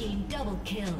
team double kill.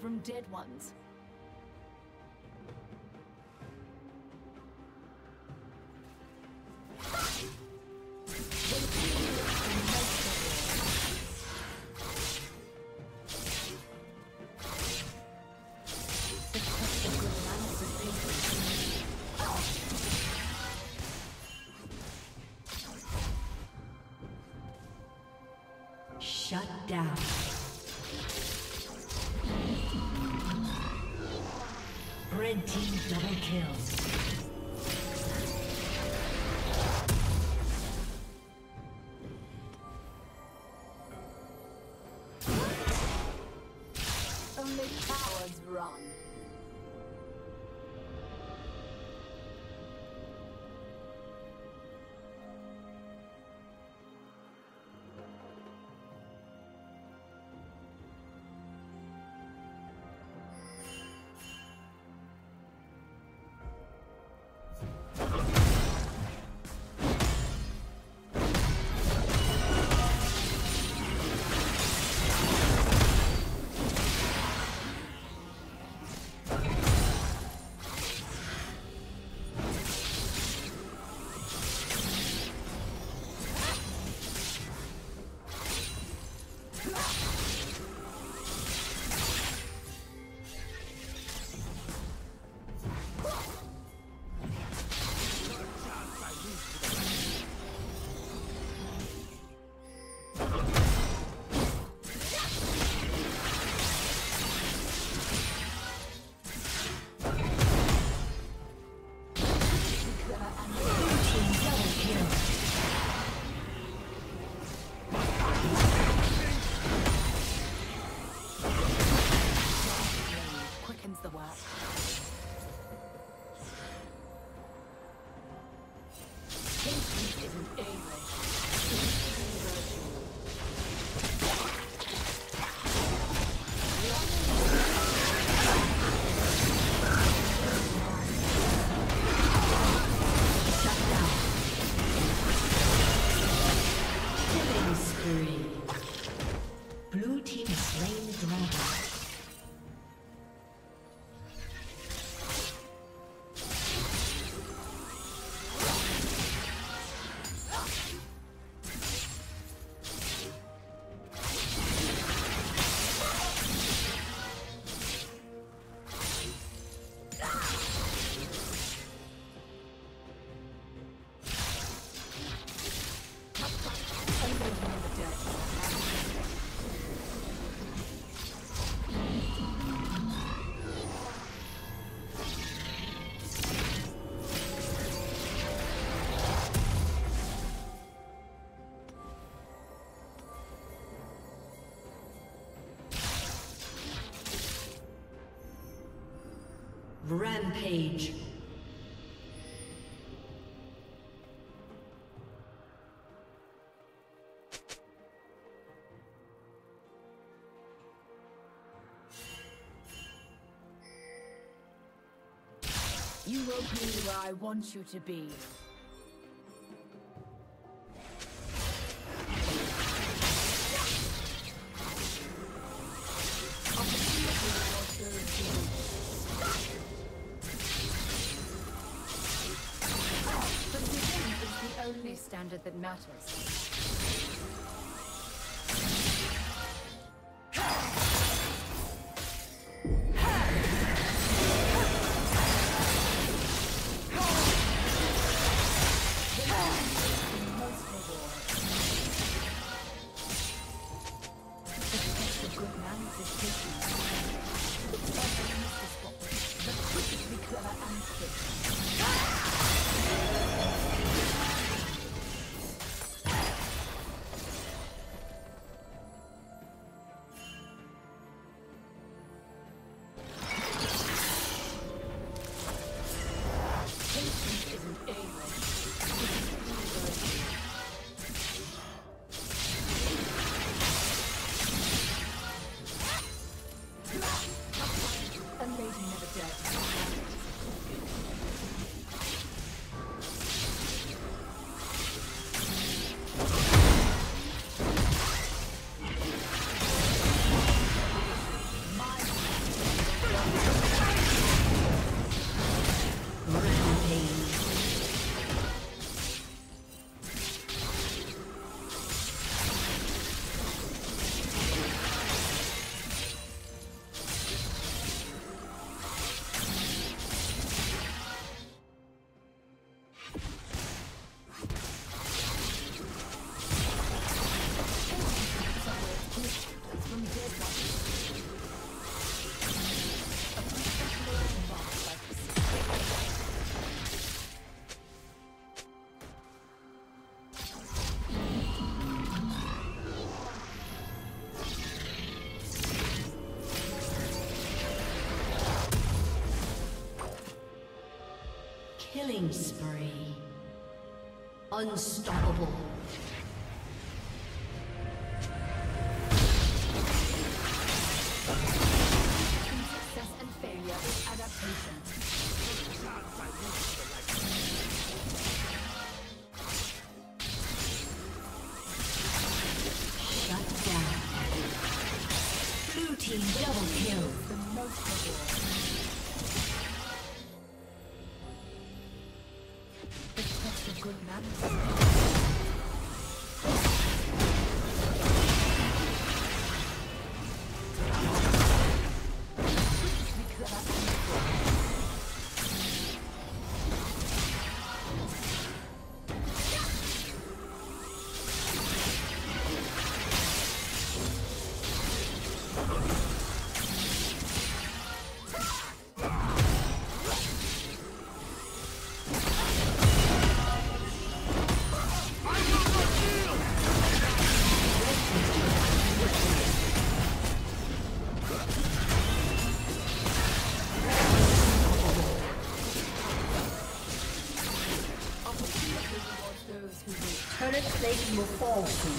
From dead ones. Shut down. Red team double kills. Rampage. You will be where I want you to be. Standard that matters. Killing spree. Unstoppable. Success and failure with adaptation. Shut down. Blue team double kill. The most good man. Turret plate will fall soon.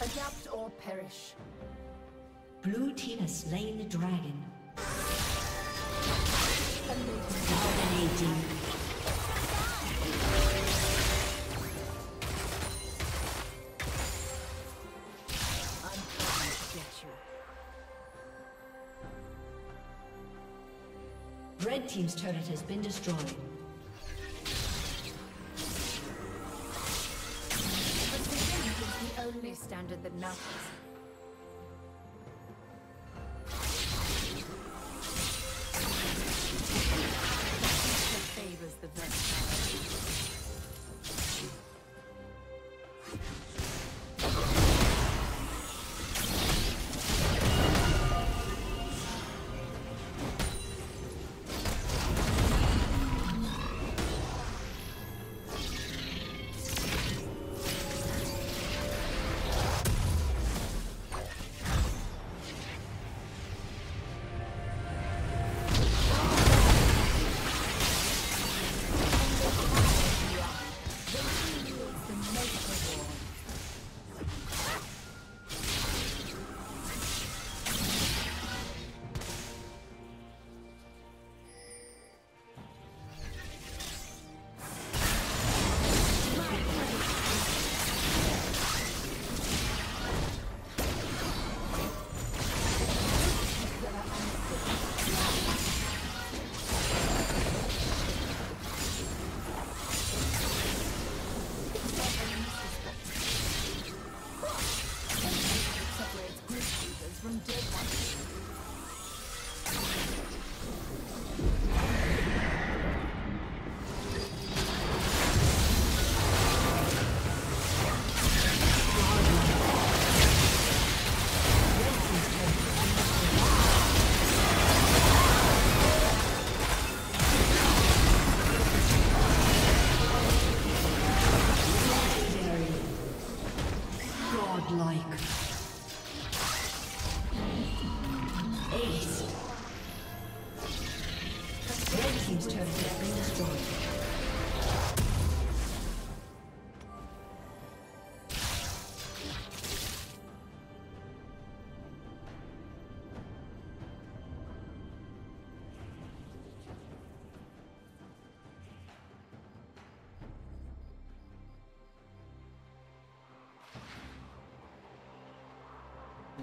Adapt or perish. Blue team has slain the dragon. Dominating. Red team's turret has been destroyed. But beginning is the only standard that matters. Nature favors the versatile.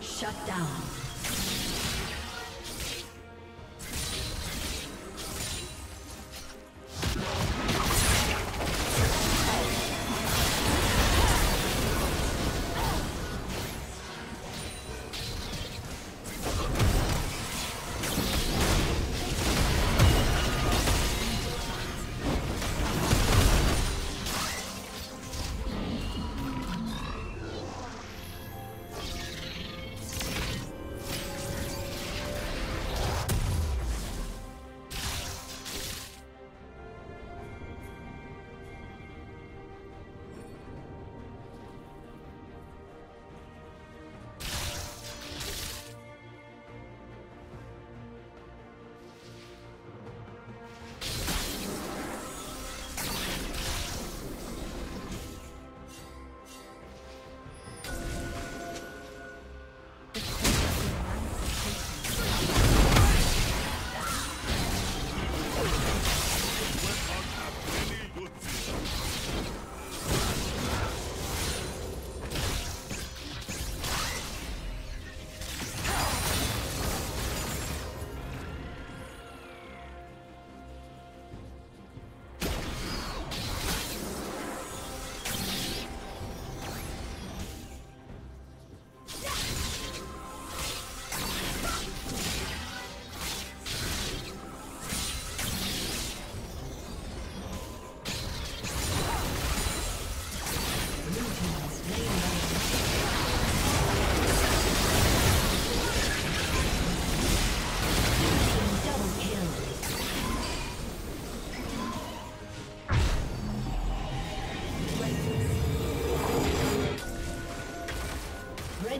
Shut down.